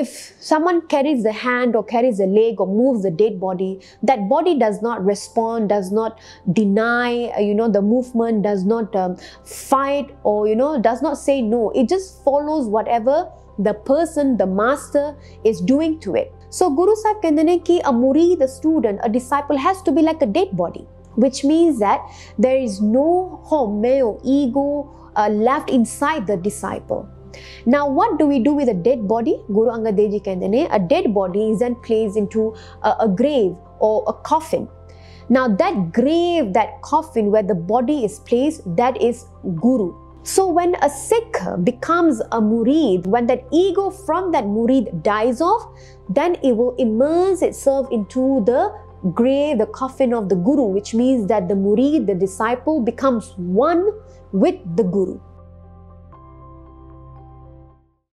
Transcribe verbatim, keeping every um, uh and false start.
If someone carries a hand or carries a leg or moves a dead body, that body does not respond, does not deny, you know, the movement, does not um, fight, or, you know, does not say no. It just follows whatever the person, the master is doing to it. So Guru Sahib kehte hain ki a murid, a student, a disciple has to be like a dead body, which means that there is no homeo, ego uh, left inside the disciple. Now, what do we do with a dead body? Guru Angad Deji kehte hain, a dead body is then placed into a, a grave or a coffin. Now, that grave, that coffin where the body is placed, that is Guru. So when a Sikh becomes a Murid, when that ego from that Murid dies off, then it will immerse itself into the grave, the coffin of the Guru, which means that the Murid, the disciple, becomes one with the Guru.